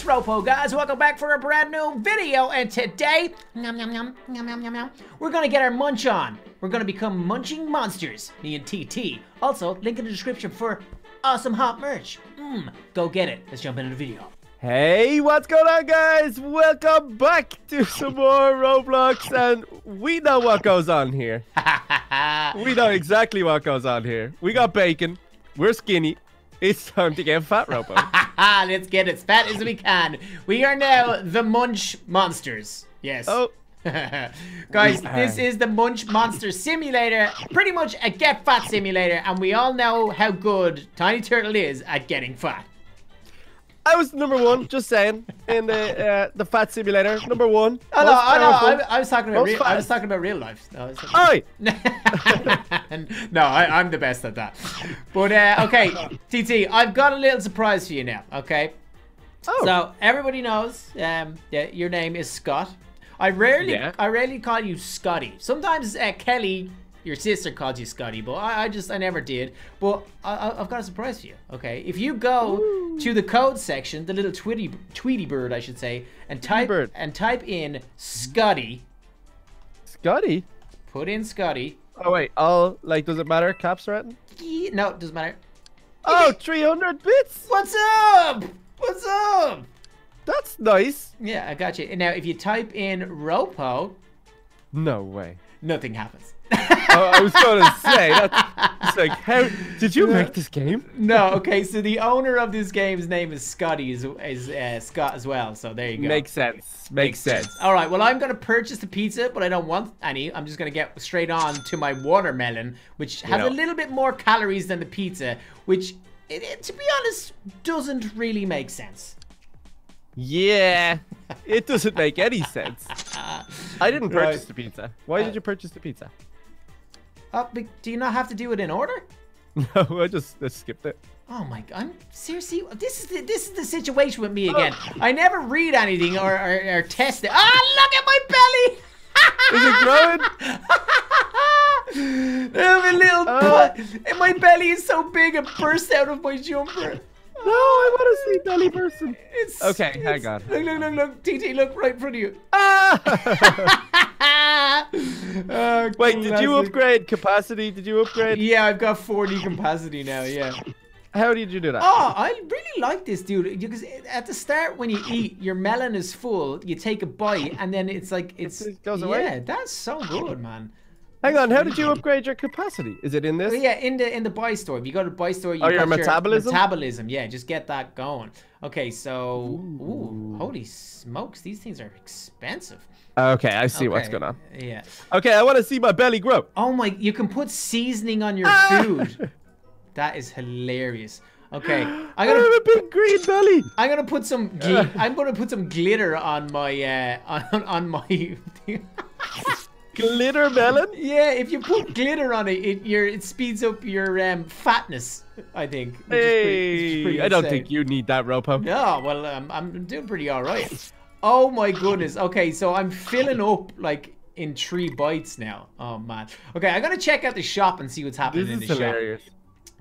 It's Ropo, guys. Welcome back for a brand new video, and today we're gonna get our munch on. We're gonna become munching monsters, me and TT. Also, link in the description for awesome hot merch. Go get it. Let's jump into the video. Hey, what's going on, guys? Welcome back to some more Roblox, and we know what goes on here. We know exactly what goes on here. We got bacon. We're skinny. It's time to get fat, Ropo. Let's get as fat as we can. We are now the Munch Monsters. Yes. Oh. Guys, this is the Munch Monster Simulator. Pretty much a get fat simulator, and we all know how good Tiny Turtle is at getting fat. I was number 1, just saying, in the fat simulator. Number 1. Oh no, I was talking about real life. No, Oi! No, I'm the best at that. But okay, TT, I've got a little surprise for you now. Okay. Oh. So everybody knows, your name is Scott. I rarely call you Scotty. Sometimes Kelly, your sister, calls you Scotty, but I never did. But I've got a surprise for you, okay? If you go to the code section, the little Tweety bird, I should say, and type in Scotty. Scotty? Put in Scotty. Oh, wait. All, like, does it matter? Caps or anything? No, it doesn't matter. Oh, 300 bits? What's up? What's up? That's nice. Yeah, I got you. Now, if you type in Ropo... No way. Nothing happens. Oh, I was going to say, it's like, how did you make this game? No, okay, so the owner of this game's name is Scotty, is Scott as well, so there you go. Makes sense, makes sense. All right, well, I'm going to purchase the pizza, but I don't want any. I'm just going to get straight on to my watermelon, which has a little bit more calories than the pizza, which, to be honest, doesn't really make sense. Yeah, it doesn't make any sense. I didn't purchase the pizza. Why did you purchase the pizza? Oh, but do you not have to do it in order? No, I just skipped it. Oh my God! Seriously, this is the situation with me again. Oh. I never read anything or test it. Ah, look at my belly! Is it growing? My little butt. My belly is so big it bursts out of my jumper. No, I want to see belly person. Okay, hang on. Look, TT, look right in front of you. Ah! Wait, did you upgrade capacity? Did you upgrade? Yeah, I've got 40 capacity now, yeah. How did you do that? Oh, I really like this, dude. Because at the start, when you eat, your melon is full, you take a bite, and then it's like, it goes away? Yeah, that's so good, man. Hang on, how did you upgrade your capacity? Is it in this? Well, yeah, in the buy store. If you go to the buy store, you got your metabolism. Yeah, just get that going. Okay, so ooh, holy smokes, these things are expensive. Okay, I see what's going on. Yeah. Okay, I want to see my belly grow. Oh my! You can put seasoning on your food. That is hilarious. Okay, I have a big green belly. I'm gonna put some. I'm gonna put some glitter on my on my. Glitter melon? Yeah, if you put glitter on it, it speeds up your fatness, I think. Hey, I don't think you need that, Ropo. No, well, I'm doing pretty all right. Oh, my goodness. Okay, so I'm filling up, like, in 3 bites now. Oh, man. Okay, I got to check out the shop and see what's happening in the shop. This is hilarious.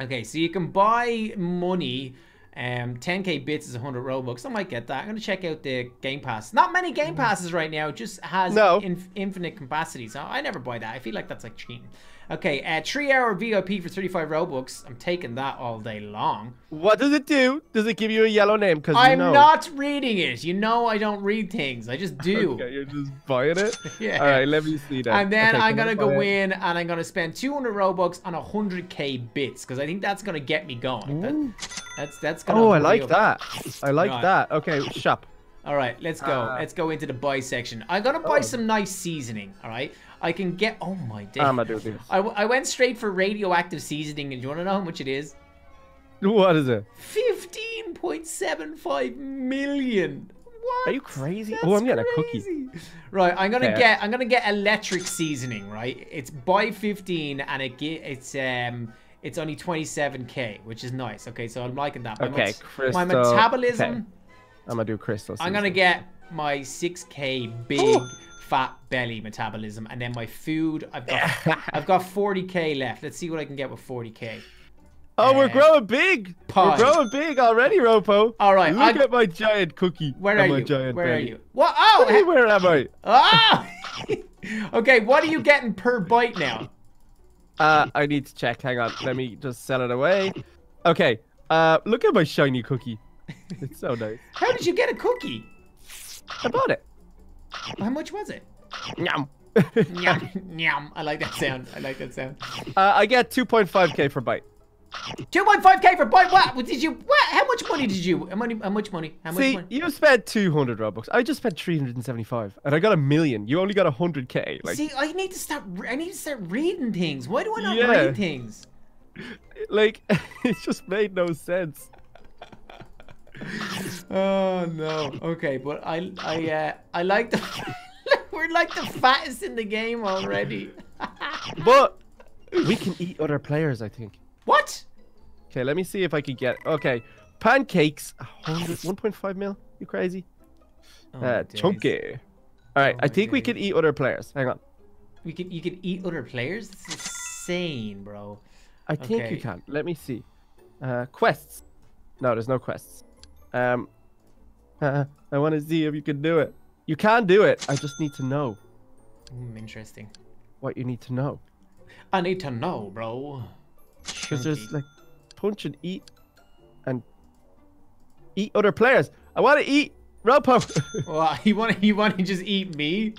Okay, so you can buy money. 10k bits is 100 Robux. I might get that. I'm going to check out the Game Pass. Not many Game Passes right now. It just has infinite capacity. So I never buy that. I feel like that's like cheating. Okay, 3-hour VIP for 35 Robux. I'm taking that all day long. What does it do? Does it give you a yellow name? I'm not reading it. You know I don't read things. I just do. Okay, you're just buying it? Yeah. All right, let me see that. And then I'm going to go in and I'm going to spend 200 Robux on 100k bits because I think that's going to get me going. That's gonna I like that. I like that. Okay, shop. All right, let's go. Let's go into the buy section. I'm gonna buy some nice seasoning. All right, I can get. Oh my day. I'm gonna do this. I went straight for radioactive seasoning, and do you wanna know how much it is? What is it? 15.75 million. What? Are you crazy? That's I'm getting crazy. A cookie. Right, I'm gonna get electric seasoning. Right, it's by 15, and it's only 27k, which is nice. Okay, so I'm liking that. Okay, my metabolism. Okay. I'm gonna do crystal seasoning. I'm gonna get my 6k big fat belly metabolism, and then my food. I've got 40k left. Let's see what I can get with 40k. Oh, we're growing big. Pie. We're growing big already, Ropo. All right. Look at my giant cookie. Where are you? What? Oh, hey, where am I? Oh. Okay, what are you getting per bite now? I need to check. Hang on. Let me just sell it away. Okay. Look at my shiny cookie. It's so nice. How did you get a cookie? I bought it. How much was it? Yum. Yum. Yum. I like that sound. I like that sound. I get 2.5K per bite. 2.5K for bite. What did you? What? How much money did you? How much money? You spent 200 Robux. I just spent 375, and I got 1 million. You only got 100K. Like, see, I need to start. I need to start reading things. Why do I not read things? Like, it just made no sense. Oh no. Okay, but I like the. We're like the fattest in the game already. But we can eat other players, I think. What? Okay, let me see if I can get... Okay, pancakes. 1.5 mil? You crazy? Oh, chunky. All right, oh, I think we can eat other players. Hang on. You can eat other players? This is insane, bro. I think you can. Let me see. Quests. No, there's no quests. I want to see if you can do it. You can do it. I just need to know. Interesting. What you need to know. I need to know, bro. Because there's like punch and eat other players. I want to eat Ropo. Well, you want to just eat me?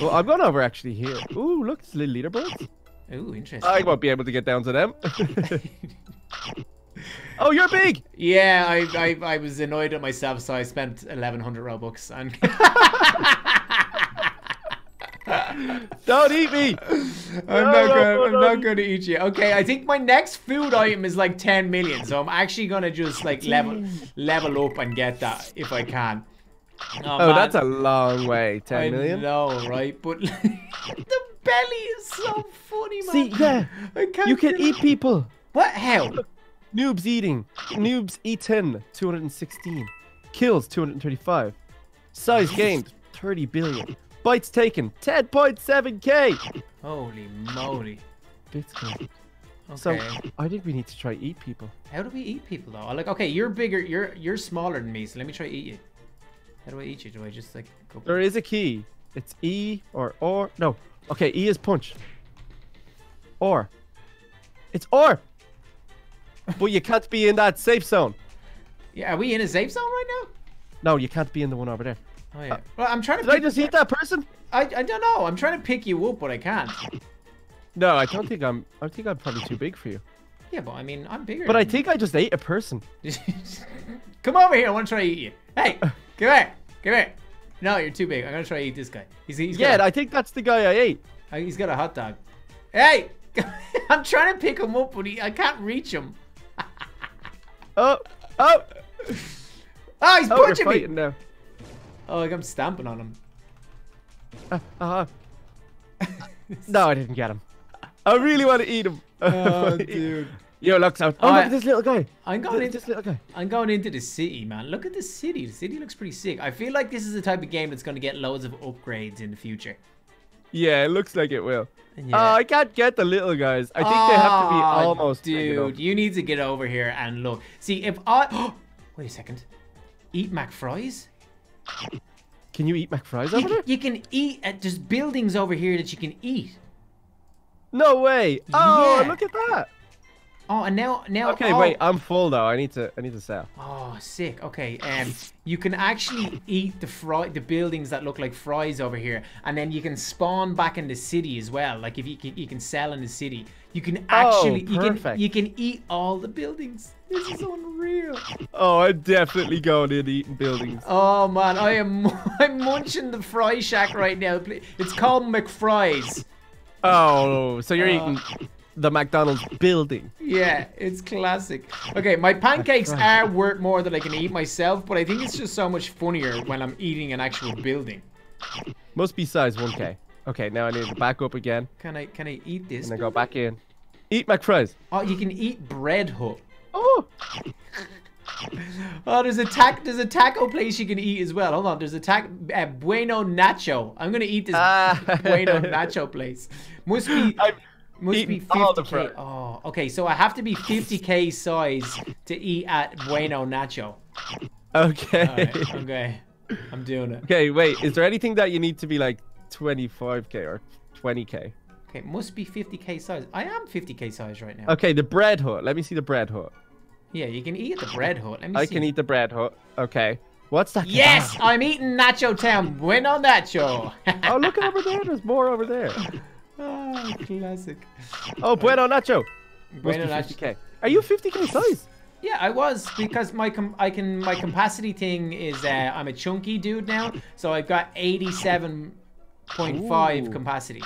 Well, I'm going over actually here. Ooh, look, it's little leaderboards. Ooh, interesting. I won't be able to get down to them. Oh, you're big. Yeah, I was annoyed at myself, so I spent 1,100 Robux and. Don't eat me! I'm not gonna eat you. Okay, I think my next food item is like 10 million, so I'm actually gonna just like level up and get that if I can. Oh, that's a long way, 10 million. I know, right? But the belly is so funny, man. See, yeah, you can eat people. What hell? Noobs eating. Noobs eaten. 216 kills. 235 size gained. 30 billion. Bites taken, 10.7K. Holy moly. Bitcoin. Okay. So I think we need to try eat people. How do we eat people though? Like, okay, you're bigger, you're smaller than me, so let me try eat you. How do I eat you? Do I just like go? There is a key. It's E or no. Okay, E is punch. Or. It's or. But you can't be in that safe zone. Yeah, are we in a safe zone right now? No, you can't be in the one over there. Oh, yeah. Well, I'm trying to. Did I just eat that person? I don't know. I'm trying to pick you up, but I can't. No, I don't think I'm. I think I'm probably too big for you. Yeah, but I mean, I'm bigger. But I think I just ate a person. Come over here. I want to try to eat you. Hey, come here. Come here. No, you're too big. I'm gonna try to eat this guy. Yeah, I think that's the guy I ate. He's got a hot dog. Hey, I'm trying to pick him up, but I can't reach him. Oh, he's punching me. Now. Oh, like I'm stamping on him. No, I didn't get him. I really want to eat him. Oh, dude. Yo, look out. Oh, look at this little guy. I'm going into the city, man. Look at the city. The city looks pretty sick. I feel like this is the type of game that's going to get loads of upgrades in the future. Yeah, it looks like it will. Yeah. Oh, I can't get the little guys. I think they have to be almost. Dude, you need to get over here and look. See, if I... Wait a second. Eat McFries? Can you eat McFries over there? You can eat at just buildings over here that you can eat. No way! Oh, yeah. Look at that! Oh, and now. Okay, wait. I'm full though. I need to sell. Oh, sick. Okay. You can actually eat the buildings that look like fries over here, and then you can spawn back in the city as well. Like if you can sell in the city, you can actually you can eat all the buildings. This is unreal. Oh, I'm definitely going in eating buildings. Oh man, I'm munching the fry shack right now. It's called McFries. Oh, so you're eating. The McDonald's building. Yeah, it's classic. Okay, my pancakes are worth more than I can eat myself, but I think it's just so much funnier when I'm eating an actual building. Must be size 1K. Okay, now I need to back up again. Can I eat this? And then go back in. Eat McFries. Oh, you can eat bread hut. Oh. Oh, there's a taco place you can eat as well. Hold on, there's a Bueno Nacho. I'm gonna eat this Bueno Nacho place. Must be. Must be 50K. Oh, Wow. Okay, so I have to be 50K size to eat at Bueno Nacho. Okay. Right, okay. I'm doing it. Okay, wait. Is there anything that you need to be like 25K or 20K? Okay, must be 50K size. I am 50K size right now. Okay, the bread hut. Let me see the bread hut. Yeah, you can eat the bread hut. Let me see. I can eat the bread hut. Okay. What's that? Yes, about? I'm eating Nacho Town. Bueno Nacho. Oh, look over there. There's more over there. Oh, classic. Oh, Bueno Nacho. Bueno Nacho. 50K. Are you 50K size? Yeah, I was, because my capacity thing is I'm a chunky dude now, so I've got 87.5 capacity.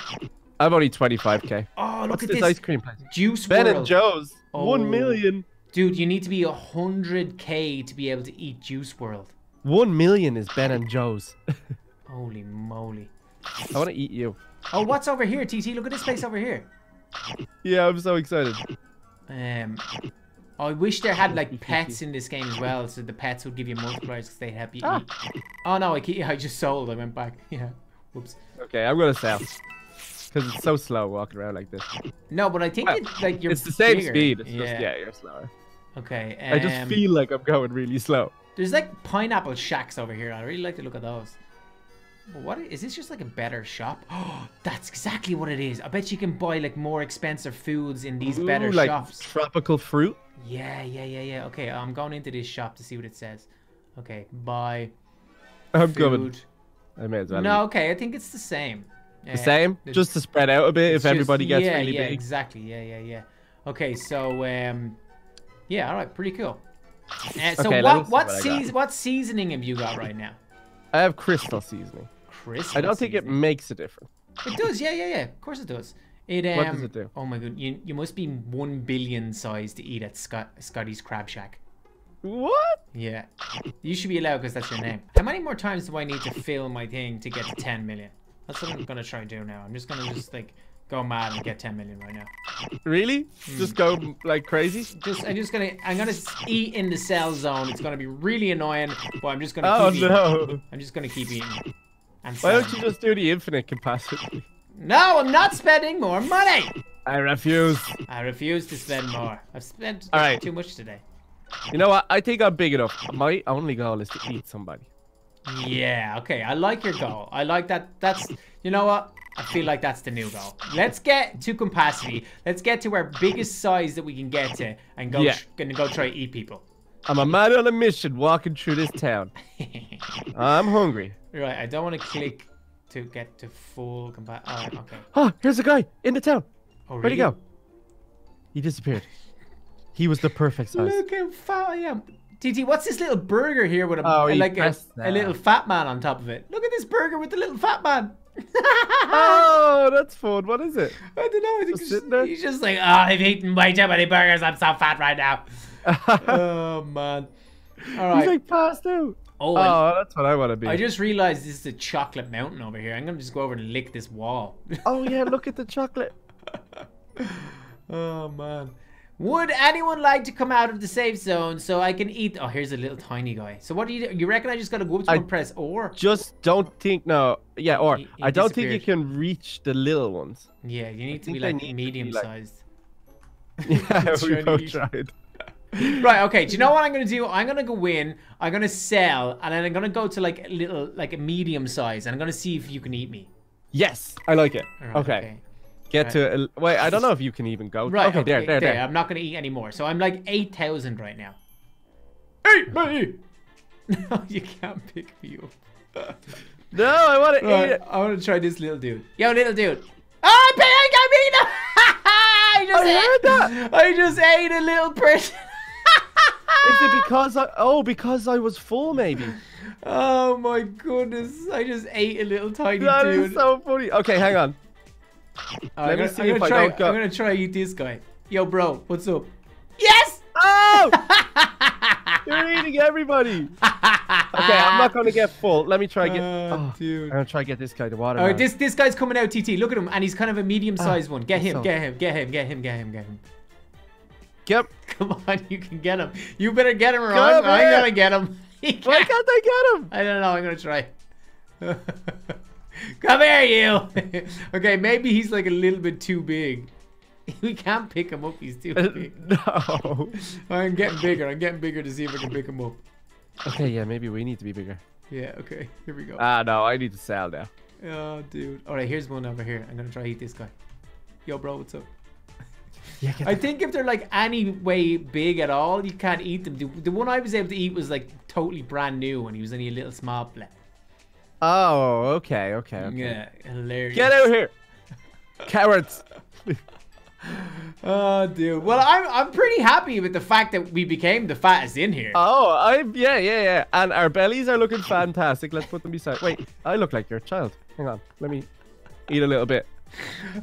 I'm only 25K. Oh, look at this ice cream place. Juice World. Ben and Joe's. Oh. 1 million. Dude, you need to be 100K to be able to eat Juice World. 1 million is Ben and Joe's. Holy moly. I want to eat you. Oh, what's over here, TT? Look at this place over here. Yeah, I'm so excited. I wish there had like pets in this game as well, so the pets would give you multipliers because they help you eat. Oh no, I just sold. I went back. Yeah. Whoops. Okay, I'm gonna sell because it's so slow walking around like this. No, but I think it's like you're. It's the same speed. It's just you're slower. Okay. I just feel like I'm going really slow. There's like pineapple shacks over here. I really like the look of those. What is this? Just like a better shop? Oh, that's exactly what it is. I bet you can buy like more expensive foods in these better shops. Like tropical fruit. Yeah. Okay, I'm going into this shop to see what it says. Okay, buy. I'm going. I may as well. No, okay, I think it's the same. The same? Just to spread out a bit if everybody gets really big. Yeah, exactly. Yeah. Okay, so yeah. All right, pretty cool. So okay, what seasoning have you got right now? I have crystal seasoning. Crystal. I don't think it makes a difference. It does, yeah. Of course it does. It. What does it do? Oh my god, you must be 1 billion size to eat at Scotty's Crab Shack. What? Yeah, you should be allowed because that's your name. How many more times do I need to fill my thing to get to 10 million? That's what I'm gonna try and do now. I'm just gonna like go mad and get 10 million right now. Really? Just go like crazy? I'm gonna eat in the cell zone. It's gonna be really annoying, but I'm just gonna keep eating. I'm just gonna keep eating. Why don't you just do the infinite capacity? No, I'm not spending more money. I refuse. I refuse to spend more. I've spent too much today. You know what? I think I'm big enough. My only goal is to eat somebody. Yeah, okay. I like your goal. I like that. That's, you know what? I feel like that's the new goal. Let's get to capacity. Let's get to our biggest size that we can get to and go try to eat people. I'm a man on a mission walking through this town. I'm hungry. Right, I don't want to click to get to full capacity. All right, okay. Oh, here's a guy in the town. Oh, really? Where'd he go? He disappeared. He was the perfect size. Look how fat I am. TT, what's this little burger here with a little fat man on top of it? Look at this burger with the little fat man. Oh, that's fun. What is it? I don't know. I think he's just like, oh, I've eaten way too many burgers. I'm so fat right now. Oh, man. All right. He's like passed out. Oh, that's what I want to be. I just realized this is a chocolate mountain over here. I'm going to just go over and lick this wall. Oh, yeah. Look at the chocolate. Oh, man. Would anyone like to come out of the safe zone so I can eat? Oh, here's a little tiny guy. So what do you do? You reckon I just got to go up to and press or? Just don't think, no. Yeah, or. I don't think you can reach the little ones. Yeah, you need to be like medium-sized. Yeah, we both tried. Right, okay. Do you know what I'm going to do? I'm going to go in. I'm going to sell. And then I'm going to go to like a little, like a medium size. And I'm going to see if you can eat me. Yes, I like it. Right, okay. Get to wait. I don't know if you can even go. Right. Okay. There. I'm not gonna eat anymore. So I'm like 8,000 right now. Eat me! No, you can't pick me up. No, I want to eat it. I want to try this little dude. Yo, little dude. Oh, I just ate a little person. Is it because I was full maybe? Oh my goodness! I just ate a little tiny dude. That is so funny. Okay, hang on. I'm gonna try eat this guy. Yo, bro, what's up? Yes! Oh! You're eating everybody. Okay, I'm not gonna get full. Let me try get. Dude. I'm gonna try get this guy to water. All right, this guy's coming out. TT, look at him, and he's kind of a medium-sized one. Get him. Yep. Come on, you can get him. You better get him, or I'm gonna get him. Why can't I get him? I don't know. I'm gonna try. Come here, you. Okay, maybe he's like a little bit too big. We can't pick him up. He's too big. No. I'm getting bigger. I'm getting bigger to see if I can pick him up. Okay, yeah, maybe we need to be bigger. Yeah, okay. Here we go. Ah, no, I need to sell now. Oh, dude. All right, here's one over here. I'm going to try to eat this guy. Yo, bro, what's up? Yeah, I think if they're like any way big at all, you can't eat them. The one I was able to eat was like totally brand new and he was only a little small. Blah. Oh, okay, okay, okay. Yeah, hilarious. Get out of here. Carrots. Oh, dude. Well, I'm pretty happy with the fact that we became the fattest in here. Oh, yeah. And our bellies are looking fantastic. Let's put them beside. Wait, I look like your child. Hang on. Let me eat a little bit.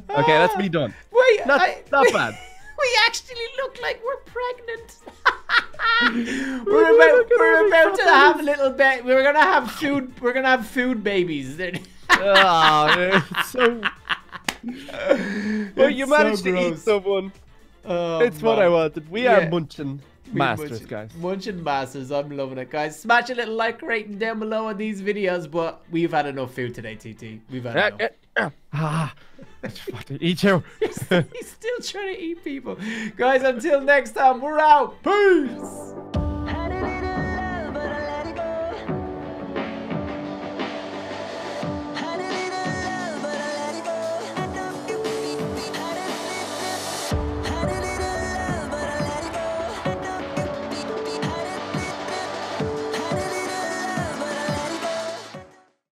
Okay, that's me done. Wait, not bad. We actually look like we're pregnant. we're about to have a little bit. We're gonna have food. We're gonna have food babies. Oh, man, it's so. Well, you managed to eat someone. Oh, it's what I wanted. We are munching masters, guys. Munching masters. I'm loving it, guys. Smash a little like rating down below on these videos. But we've had enough food today, TT. We've had enough. Ah, eat you. He's still trying to eat people. Guys, until next time, we're out. Peace.